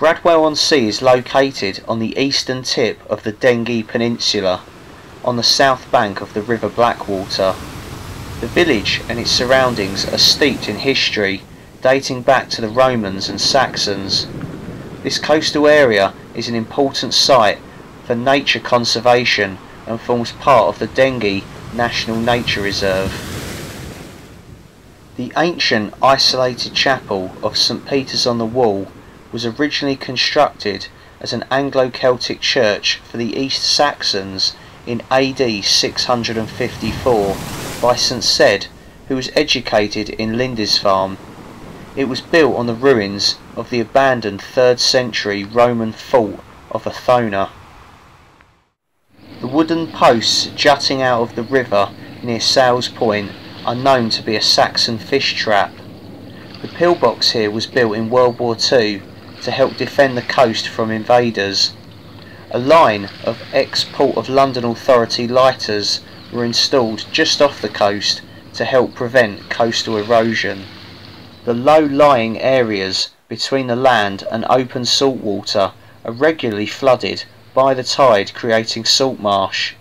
Bradwell-on-Sea is located on the eastern tip of the Dengie Peninsula, on the south bank of the River Blackwater. The village and its surroundings are steeped in history, dating back to the Romans and Saxons. This coastal area is an important site for nature conservation and forms part of the Dengie National Nature Reserve. The ancient isolated chapel of St Peter's-on-the-Wall was originally constructed as an Anglo-Celtic church for the East Saxons in AD 654 by St Sedd, who was educated in Lindisfarne. It was built on the ruins of the abandoned 3rd century Roman fort of Athona. The wooden posts jutting out of the river near Sales Point are known to be a Saxon fish trap. The pillbox here was built in World War II to help defend the coast from invaders. A line of ex-Port of London Authority lighters were installed just off the coast to help prevent coastal erosion. The low-lying areas between the land and open saltwater are regularly flooded by the tide, creating salt marsh.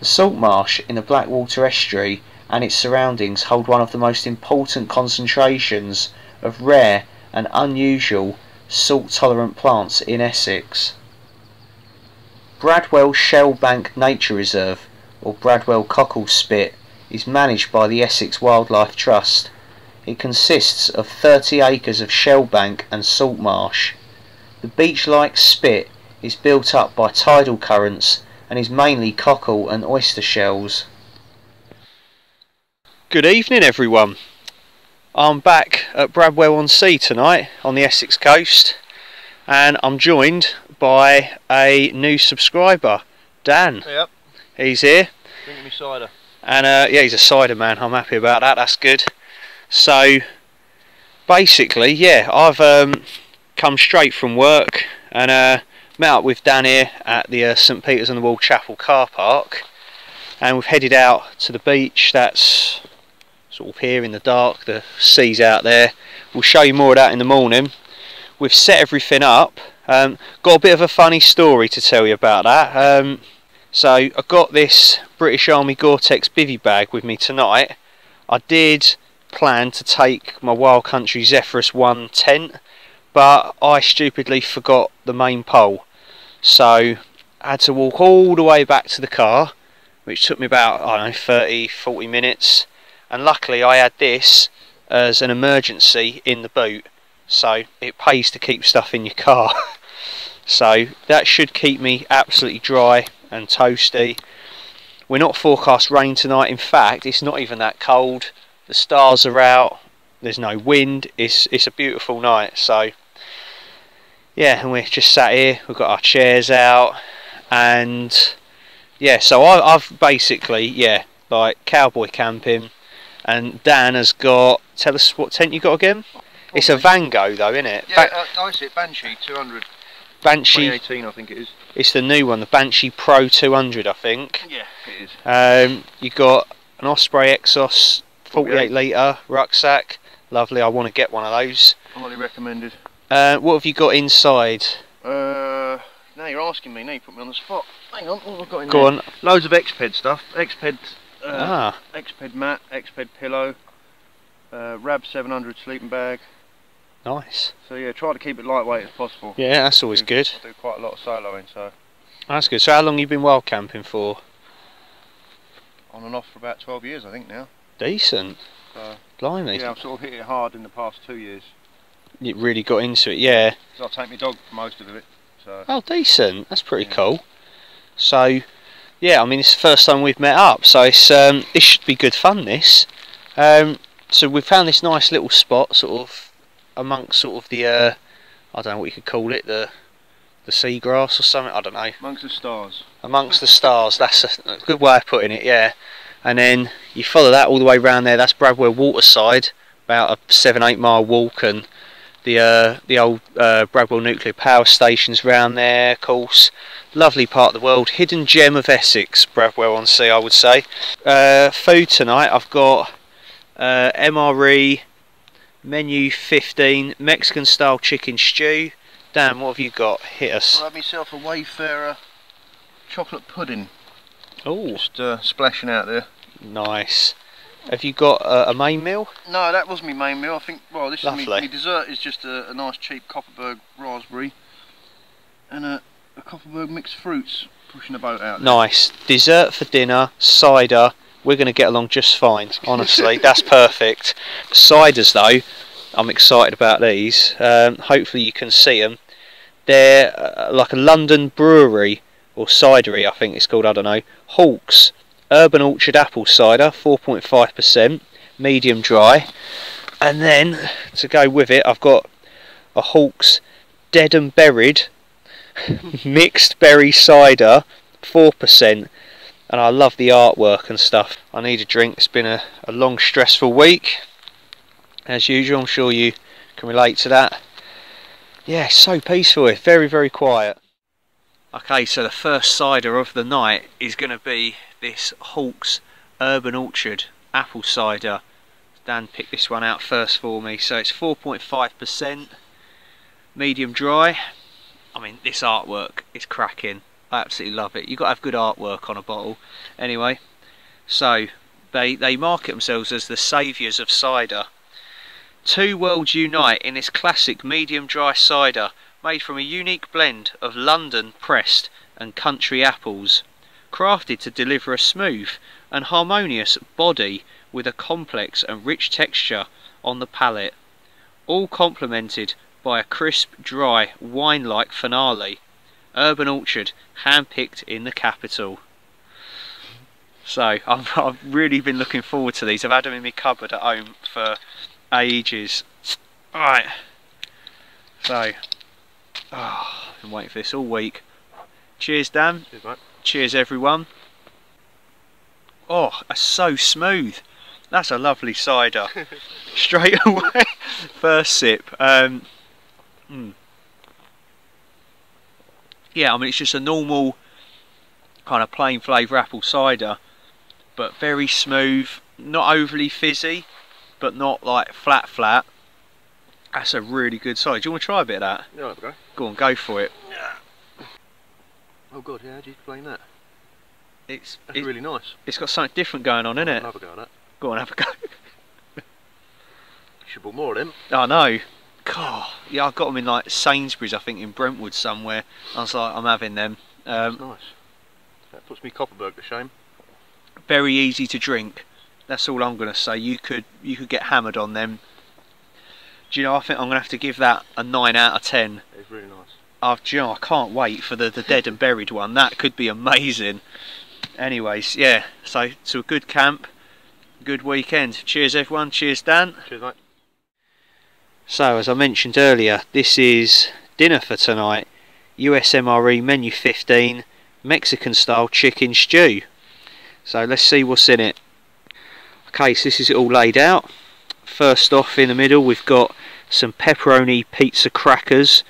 The salt marsh in the Blackwater estuary and its surroundings hold one of the most important concentrations of rare and unusual salt-tolerant plants in Essex. Bradwell Shell Bank Nature Reserve, or Bradwell Cockle Spit, is managed by the Essex Wildlife Trust. It consists of 30 acres of shell bank and salt marsh. The beach-like spit is built up by tidal currents and is mainly cockle and oyster shells. Good evening everyone. I'm back at Bradwell-on-Sea tonight on the Essex coast, and I'm joined by a new subscriber, Dan. Yep. He's here. Bring me cider. And yeah, he's a cider man. I'm happy about that. That's good. So basically, yeah, I've come straight from work and met up with Dan here at the St Peter's-on-the-Wall Chapel car park, and we've headed out to the beach. That's sort of here in the dark, the sea's out there. We'll show you more of that in the morning. We've set everything up. Got a bit of a funny story to tell you about that. So I got this British Army GoreTex bivvy bag with me tonight. I did plan to take my Wild Country Zephyrus 1 tent, but I stupidly forgot the main pole. So I had to walk all the way back to the car, which took me about, I don't know, 30-40 minutes. And luckily I had this as an emergency in the boot, so it pays to keep stuff in your car. So that should keep me absolutely dry and toasty. We're not forecast rain tonight. In fact, it's not even that cold. The stars are out, there's no wind, it's a beautiful night. So yeah, and we're just sat here, we've got our chairs out, and yeah, so I've basically, yeah, like cowboy camping. And Dan has got, tell us what tent you got again? Probably. It's a Vango though, isn't it? Yeah, I see it, Banshee 200. Banshee 2018, I think it is. It's the new one, the Banshee Pro 200, I think. Yeah, it is. You got an Osprey Exos 48 litre rucksack. Lovely, I want to get one of those. Highly recommended. What have you got inside? Now you're asking me, now you put me on the spot. Hang on, what have I got in there? Go on. Loads of Exped stuff. Exped. Exped mat, Exped pillow, Rab 700 sleeping bag. Nice. So yeah, try to keep it lightweight as possible. Yeah, that's always good. I do quite a lot of soloing, so. That's good. So how long have you been wild camping for? On and off for about 12 years, I think now. Decent. So, blimey. Yeah, I've sort of hit it hard in the past 2 years. You really got into it, yeah. Because I take my dog for most of it, so. Oh, decent. That's pretty cool. So. Yeah, I mean, it's the first time we've met up, so it's it should be good fun, this. So we found this nice little spot, sort of amongst sort of the I don't know what you could call it, the seagrass or something. I don't know. Amongst the stars. Amongst the stars. That's a good way of putting it. Yeah. And then you follow that all the way round there. That's Bradwell Waterside, about a 7-8 mile walk, and the old Bradwell nuclear power stations round there, of course. Lovely part of the world, hidden gem of Essex, Bradwell-on-Sea, I would say. Food tonight, I've got MRE menu 15 Mexican style chicken stew, Dan, what have you got? Hit us. I have myself a Wayfarer chocolate pudding. Oh, just splashing out there. Nice. Have you got a main meal? No, that was my main meal. I think. Well, this is my dessert. Is just a nice cheap Kopparberg raspberry and a Kopparberg mixed fruits. Pushing the boat out. There. Nice. Dessert for dinner. Cider. We're going to get along just fine. Honestly, that's perfect. Ciders though, I'm excited about these. Hopefully you can see them. They're like a London brewery or cidery, I think it's called. I don't know. Hawkes Urban Orchard apple cider, 4.5%, medium dry. And then to go with it, I've got a Hawkes Dead and Buried mixed berry cider, 4%. And I love the artwork and stuff. I need a drink. It's been a long, stressful week. As usual, I'm sure you can relate to that. Yeah, so peaceful, it's very, very quiet. Okay, so the first cider of the night is going to be this Hawkes Urban Orchard apple cider. Dan picked this one out first for me. So it's 4.5%, medium dry. I mean, this artwork is cracking. I absolutely love it. You've got to have good artwork on a bottle. Anyway, so they market themselves as the saviours of cider. Two worlds unite in this classic medium dry cider made from a unique blend of London pressed and country apples, crafted to deliver a smooth and harmonious body with a complex and rich texture on the palate, all complemented by a crisp, dry, wine-like finale. Urban Orchard, handpicked in the capital. So I've really been looking forward to these. I've had them in my cupboard at home for ages. Alright, so I've been waiting for this all week. Cheers, Dan. Cheers, mate. Cheers, everyone. Oh, that's so smooth. That's a lovely cider. Straight away, first sip. Yeah, I mean, it's just a normal kind of plain flavour apple cider, but very smooth, not overly fizzy, but not like flat. That's a really good cider. Do you want to try a bit of that? Yeah, have a go. Go on, go for it. Oh God, yeah, how do you explain that? That's really nice. It's got something different going on, innit? Have a go at that. Go on, have a go. You should bought more of them. I know. God, yeah, I got them in like Sainsbury's, I think, in Brentwood somewhere. I was like, I'm having them. That's nice. That puts me Kopparberg to shame. Very easy to drink. That's all I'm going to say. You could get hammered on them. Do you know? I think I'm going to have to give that a 9 out of 10. It's really nice. Do you know, I can't wait for the Dead and Buried one. That could be amazing. Anyways, yeah. So a good camp, good weekend. Cheers, everyone. Cheers, Dan. Cheers, mate. So, as I mentioned earlier, this is dinner for tonight. USMRE menu 15, Mexican-style chicken stew. So let's see what's in it. Okay, so this is it all laid out. First off, in the middle, we've got some pepperoni pizza crackers.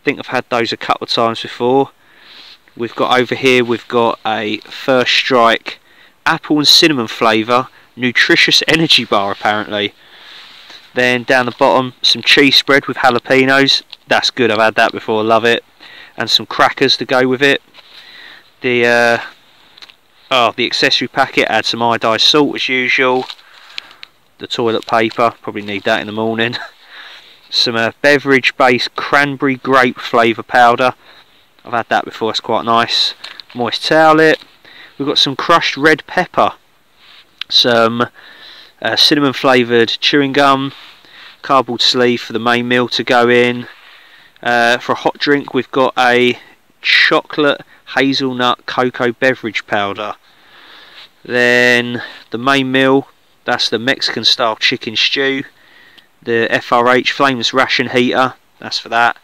I think I've had those a couple of times before. We've got over here, we've got a First Strike apple and cinnamon flavour, nutritious energy bar apparently. Then down the bottom, some cheese spread with jalapenos. That's good, I've had that before, love it. And some crackers to go with it. The accessory packet, add some iodised salt as usual. The toilet paper, probably need that in the morning. Some beverage based cranberry grape flavour powder. I've had that before, it's quite nice. Moist towelette. We've got some crushed red pepper. Some cinnamon flavoured chewing gum, cardboard sleeve for the main meal to go in. For a hot drink, we've got a chocolate hazelnut cocoa beverage powder. Then the main meal, that's the Mexican style chicken stew. The FRH flames ration heater, that's for that.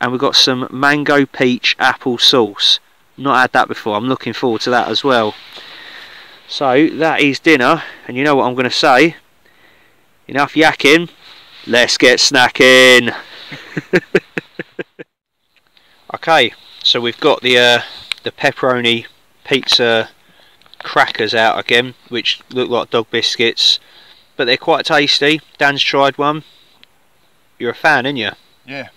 And we've got some mango peach apple sauce. Not had that before, I'm looking forward to that as well. So that is dinner, and you know what I'm going to say, enough yakking, let's get snacking. Okay, so we've got the pepperoni pizza crackers out again, which look like dog biscuits, but they're quite tasty. Dan's tried one. You're a fan, aren't you? Yeah.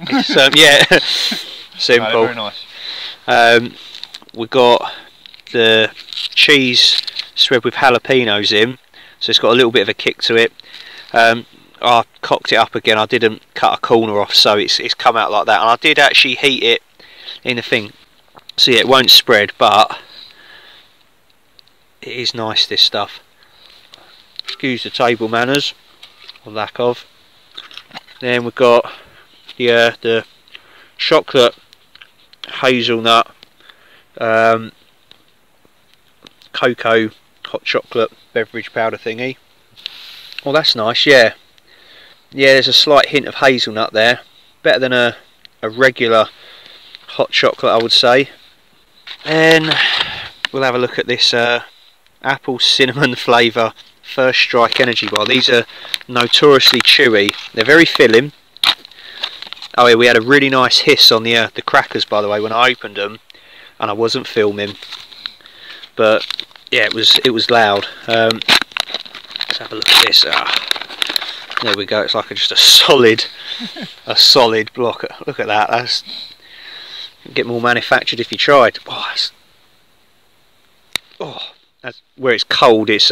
It's, yeah, simple. Very nice. We've got the cheese spread with jalapenos in, so it's got a little bit of a kick to it. I cocked it up again. I didn't cut a corner off, so it's come out like that. And I did actually heat it in the thing, so yeah, it won't spread, but it is nice, this stuff. Excuse the table manners, or lack of. Then we've got the chocolate hazelnut cocoa hot chocolate beverage powder thingy. Well, that's nice, yeah. Yeah, there's a slight hint of hazelnut there. Better than a regular hot chocolate, I would say. Then we'll have a look at this apple cinnamon flavour First Strike energy bar. These are notoriously chewy. They're very filling. Oh yeah, we had a really nice hiss on the crackers, by the way, when I opened them, and I wasn't filming. But yeah, it was loud. Let's have a look at this. There we go. It's like just a solid block. Look at that. That's get more manufactured if you tried. Oh, that's where it's cold. It's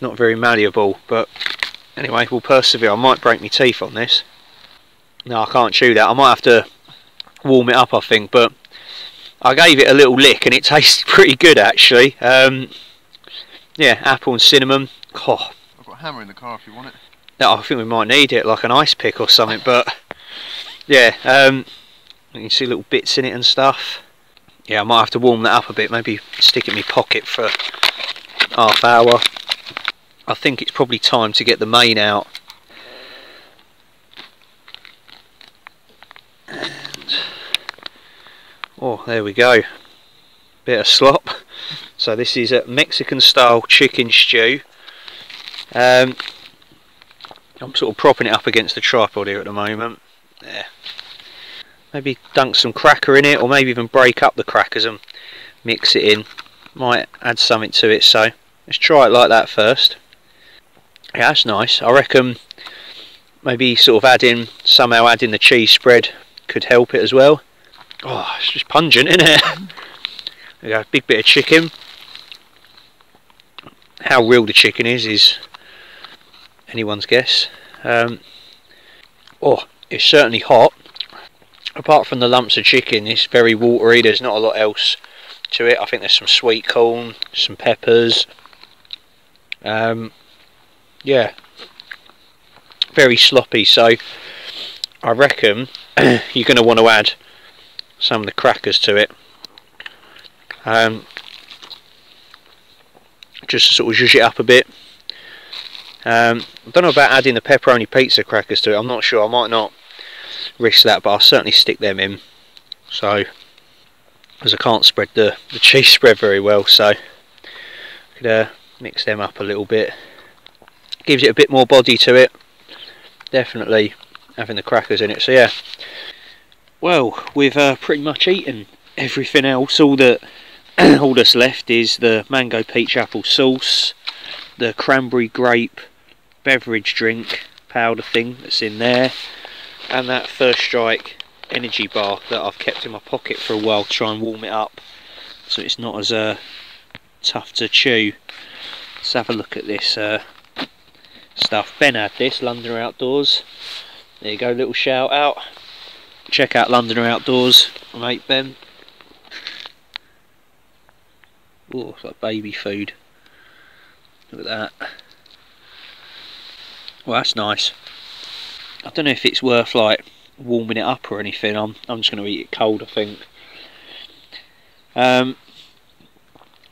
not very malleable. But anyway, we'll persevere. I might break my teeth on this. No, I can't chew that. I might have to warm it up, I think. But I gave it a little lick, and it tasted pretty good, actually. Yeah, apple and cinnamon. Oh. I've got a hammer in the car if you want it. No, I think we might need it, like an ice pick or something, but yeah, you can see little bits in it and stuff. Yeah, I might have to warm that up a bit, maybe stick it in my pocket for half hour. I think it's probably time to get the mane out. And, oh, there we go. Bit of slop. So this is a Mexican style chicken stew. I'm sort of propping it up against the tripod here at the moment. Yeah. Maybe dunk some cracker in it, or maybe even break up the crackers and mix it in. Might add something to it, so let's try it like that first. Yeah, that's nice. I reckon maybe sort of somehow adding the cheese spread could help it as well. Oh, it's just pungent, isn't it? There we go, big bit of chicken. How real the chicken is anyone's guess. Oh, it's certainly hot. Apart from the lumps of chicken, it's very watery. There's not a lot else to it. I think there's some sweet corn, some peppers. Yeah, very sloppy. So I reckon you're going to want to add some of the crackers to it. Just to sort of zhuzh it up a bit. I don't know about adding the pepperoni pizza crackers to it. I'm not sure. I might not risk that, but I'll certainly stick them in. So, because I can't spread the cheese spread very well, so I could mix them up a little bit. Gives it a bit more body to it. Definitely having the crackers in it. So yeah. Well, we've pretty much eaten everything else. All that's left is the mango peach apple sauce, the cranberry grape beverage drink powder thing that's in there, and that First Strike energy bar that I've kept in my pocket for a while to try and warm it up so it's not as tough to chew. Let's have a look at this stuff. Ben had this, Londoner Outdoors. There you go, little shout out. Check out Londoner Outdoors, mate Ben. Oh, it's like baby food. Look at that. Well, that's nice. I don't know if it's worth like warming it up or anything. I'm just going to eat it cold, I think. I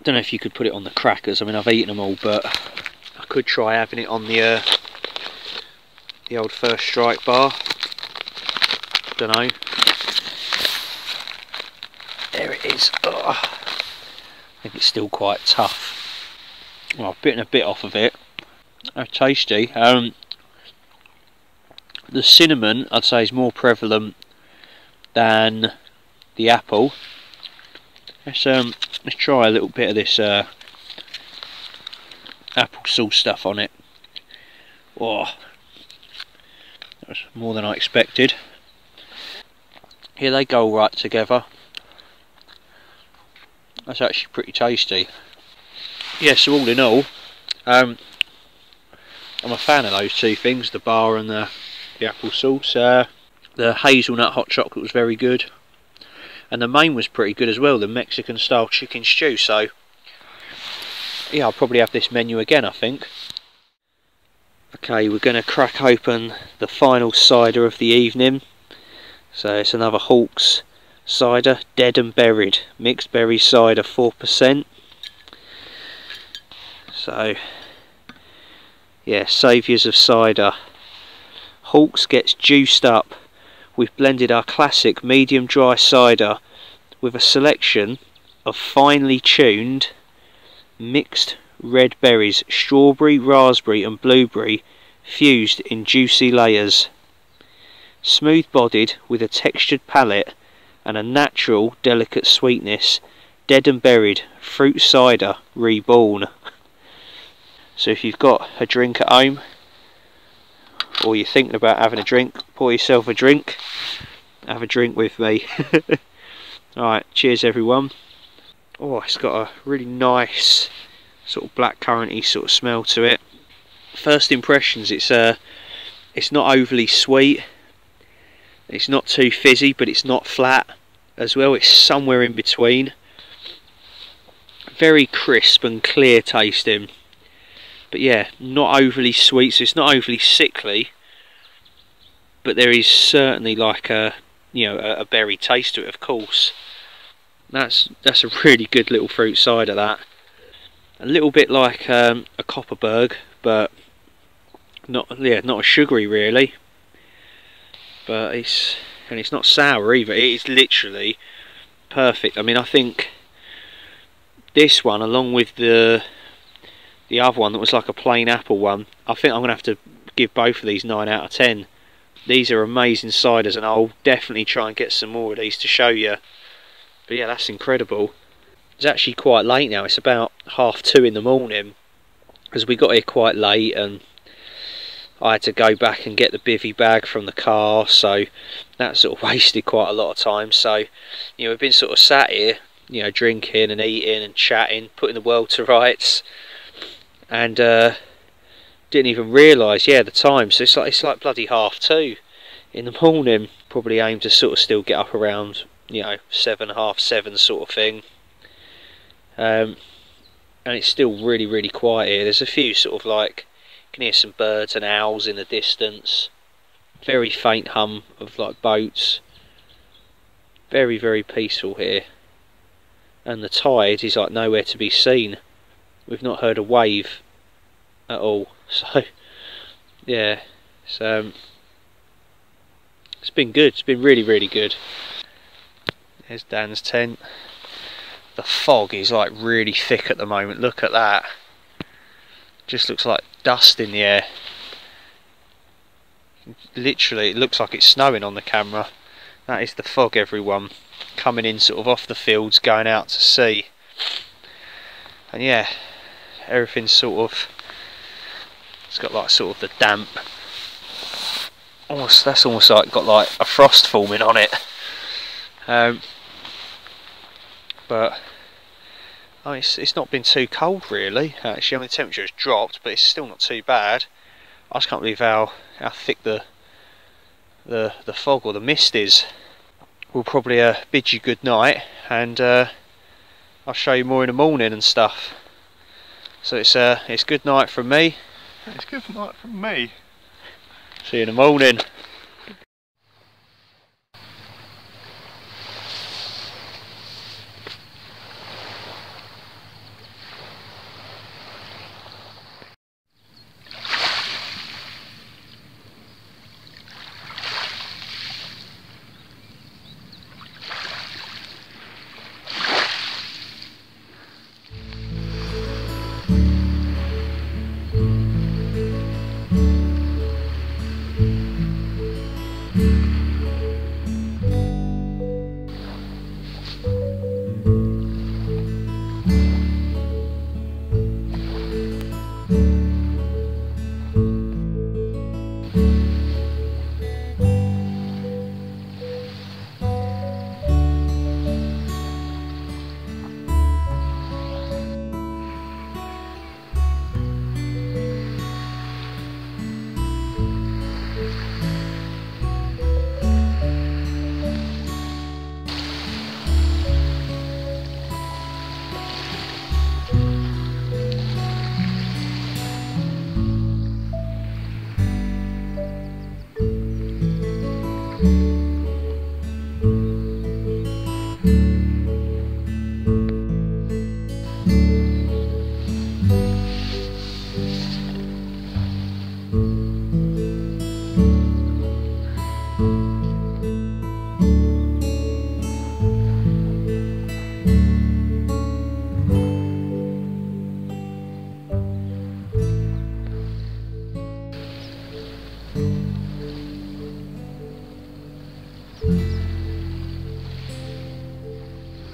don't know if you could put it on the crackers. I mean, I've eaten them all, but I could try having it on the old First Strike bar. Don't know. There it is. Oh. I think it's still quite tough. Well, I've bitten a bit off of it. Oh, tasty. The cinnamon, I'd say, is more prevalent than the apple. Let's try a little bit of this apple sauce stuff on it. Oh, that was more than I expected. Here they go right together. That's actually pretty tasty. Yeah, so all in all, I'm a fan of those two things, the bar and the apple sauce. The hazelnut hot chocolate was very good. And the main was pretty good as well, the Mexican style chicken stew. So yeah, I'll probably have this menu again, I think. Okay, we're going to crack open the final cider of the evening. So it's another Hawkes cider, dead and buried, mixed berry cider, 4%. So yeah, saviours of cider. Hawkes gets juiced up. We've blended our classic medium dry cider with a selection of finely tuned mixed red berries, strawberry, raspberry and blueberry, fused in juicy layers. Smooth bodied with a textured palate and a natural delicate sweetness, dead and buried, fruit cider reborn. So if you've got a drink at home, or you're thinking about having a drink, pour yourself a drink, have a drink with me. Alright, cheers everyone. Oh, it's got a really nice sort of blackcurrant-y sort of smell to it. First impressions, it's not overly sweet, it's not too fizzy, but it's not flat as well, it's somewhere in between. Very crisp and clear tasting, but yeah, not overly sweet, so it's not overly sickly, but there is certainly like a, you know, a berry taste to it, of course. That's a really good little fruit cider, that. A little bit like a Kopparberg, but not as sugary really. But it's not sour either. It is literally perfect. I mean, I think this one, along with the other one that was like a plain apple one, I think I'm gonna have to give both of these 9 out of 10. These are amazing ciders, and I'll definitely try and get some more of these to show you. But yeah, that's incredible. It's actually quite late now, it's about 2:30 in the morning, because we got here quite late and I had to go back and get the bivvy bag from the car, so that sort of wasted quite a lot of time. So you know, we've been sort of sat here, you know, drinking and eating and chatting, putting the world to rights, and didn't even realise, yeah, the time. So it's like bloody 2:30 in the morning. Probably aim to sort of still get up around, you know, 7, 6:30 sort of thing. And it's still really, really quiet here. There's a few sort of like, you can hear some birds and owls in the distance. Very faint hum of like boats. Very, very peaceful here. And the tide is like nowhere to be seen. We've not heard a wave at all. So yeah, it's been good. It's been really, really good. There's Dan's tent. The fog is like really thick at the moment, look at that. Just looks like dust in the air. Literally, it looks like it's snowing on the camera. That is the fog, everyone. Coming in sort of off the fields, going out to sea. And yeah, everything's sort of, it's got like sort of the damp. Almost, that's almost like got like a frost forming on it. But I mean, it's not been too cold really, actually. I mean, the temperature has dropped, but it's still not too bad. I just can't believe how thick the fog or the mist is. We'll probably bid you good night, and I'll show you more in the morning and stuff. So it's good night from me. It's good night from me. See you in the morning.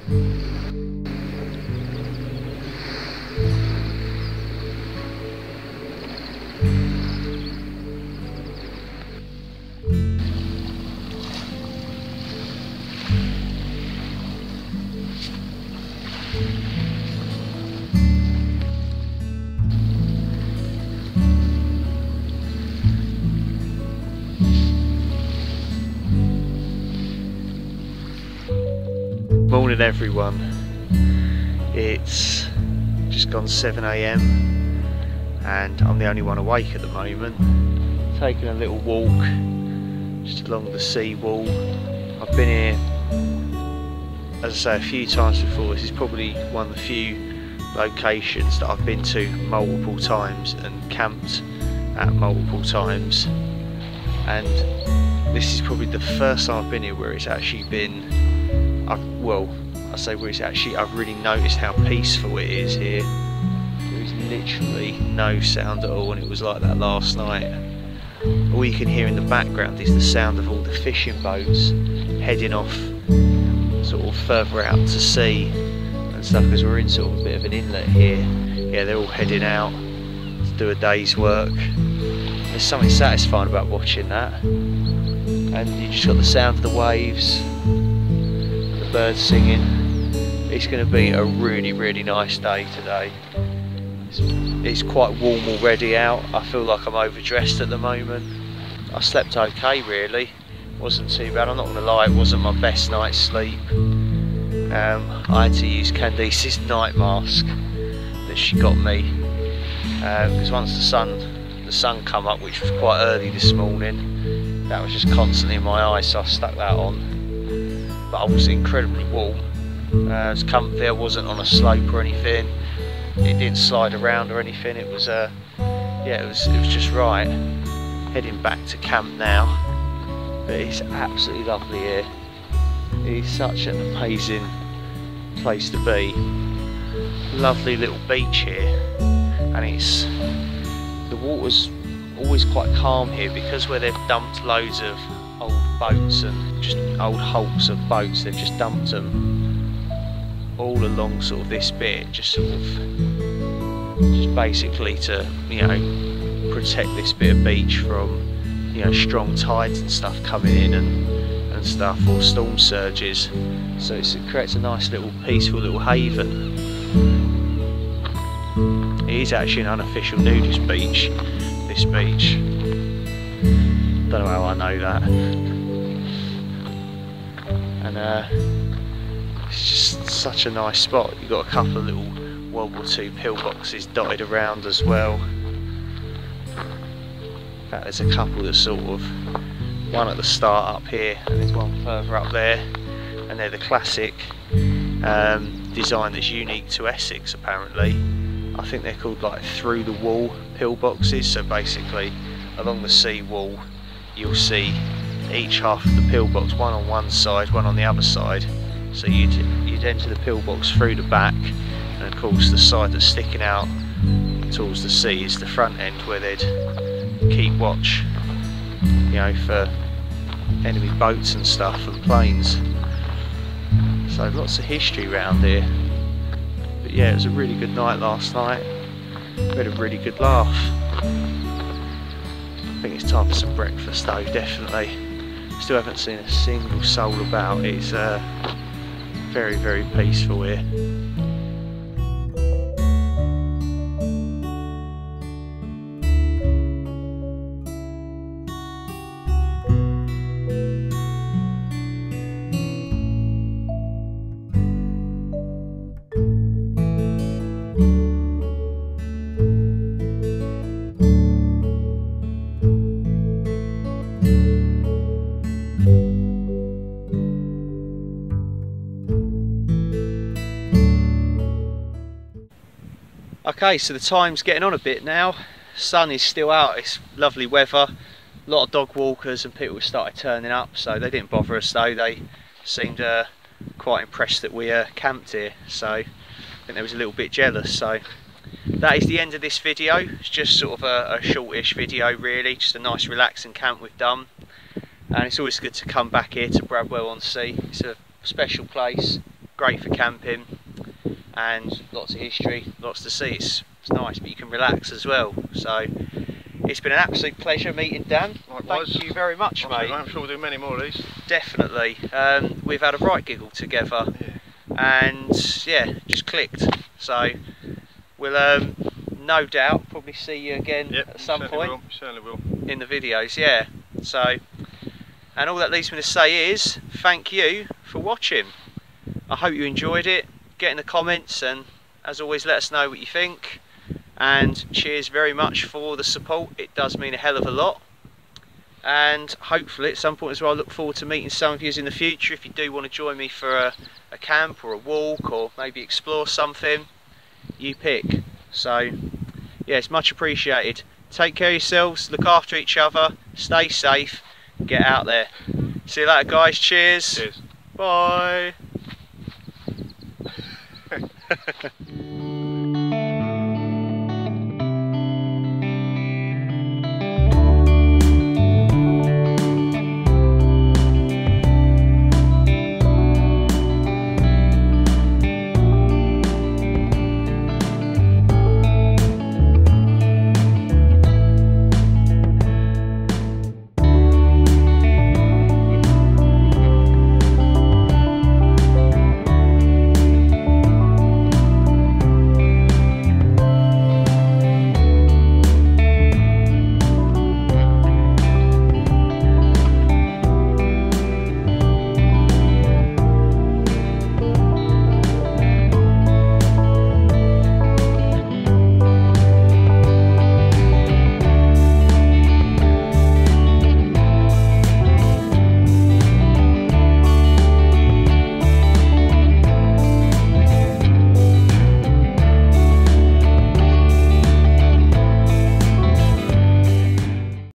Morning everyone, it's just gone 7 AM and I'm the only one awake at the moment. Taking a little walk just along the seawall. I've been here, as I say, a few times before. This is probably one of the few locations that I've been to multiple times and camped at multiple times, and this is probably the first time I've been here where it's actually been I've really noticed how peaceful it is here. There is literally no sound at all, and it was like that last night. All you can hear in the background is the sound of all the fishing boats heading off sort of further out to sea and stuff, because we're in sort of a bit of an inlet here. Yeah, they're all heading out to do a day's work. There's something satisfying about watching that, and you just got the sound of the waves, birds singing. It's going to be a really nice day today. It's quite warm already out. I feel like I'm overdressed at the moment. I slept okay really, wasn't too bad. I'm not going to lie, it wasn't my best night's sleep. I had to use Candice's night mask that she got me, because once the sun come up, which was quite early this morning, that was just constantly in my eyes, so I stuck that on. But I was incredibly warm. It was comfy. I wasn't on a slope or anything. It didn't slide around or anything. It was, yeah, it was just right. Heading back to camp now, but it's absolutely lovely here. It's such an amazing place to be. Lovely little beach here, and it's the water's always quite calm here, because where they've dumped loads of old boats and just old hulks of boats, they've just dumped them all along sort of this bit, just basically to, you know, protect this bit of beach from, you know, strong tides and stuff coming in and stuff, or storm surges. So it creates a nice little peaceful little haven. It is actually an unofficial nudist beach, this beach. Don't know how I know that. And it's just such a nice spot. You've got a couple of little World War II pillboxes dotted around as well. In fact, there's a couple that's sort of, one at the start up here, and there's one further up there. And they're the classic design that's unique to Essex apparently. I think they're called like through the wall pillboxes. So basically along the sea wall, you'll see each half of the pillbox, one on one side, one on the other side. So you'd enter the pillbox through the back, and of course the side that's sticking out towards the sea is the front end, where they'd keep watch, you know, for enemy boats and stuff and planes. So lots of history around here. But yeah, it was a really good night last night. We had a really good laugh. I think it's time for some breakfast though, definitely. Still haven't seen a single soul about. It's very peaceful here. Okay, so the time's getting on a bit now. Sun is still out, it's lovely weather. A lot of dog walkers and people started turning up, so they didn't bother us though. They seemed quite impressed that we camped here, so I think they was a little bit jealous. So that is the end of this video. It's just sort of a shortish video really, just a nice relaxing camp we've done. And it's always good to come back here to Bradwell-on-Sea. It's a special place, great for camping and lots of history, lots to see. It's nice, but you can relax as well. So it's been an absolute pleasure meeting Dan. Likewise. Thank you very much, mate. I'm sure we'll do many more of these. Definitely. We've had a right giggle together, yeah. And yeah, just clicked. So we'll no doubt probably see you again, yep, at some point. Certainly will. In the videos, yeah. So, and all that leaves me to say is thank you for watching. I hope you enjoyed it. Get in the comments, and as always, let us know what you think. And cheers very much for the support. It does mean a hell of a lot. And hopefully at some point as well, I look forward to meeting some of you in the future. If you do want to join me for a camp or a walk, or maybe explore something, you pick. So yeah, it's much appreciated. Take care of yourselves, look after each other, stay safe, get out there. See you later, guys. Cheers. Cheers. Bye.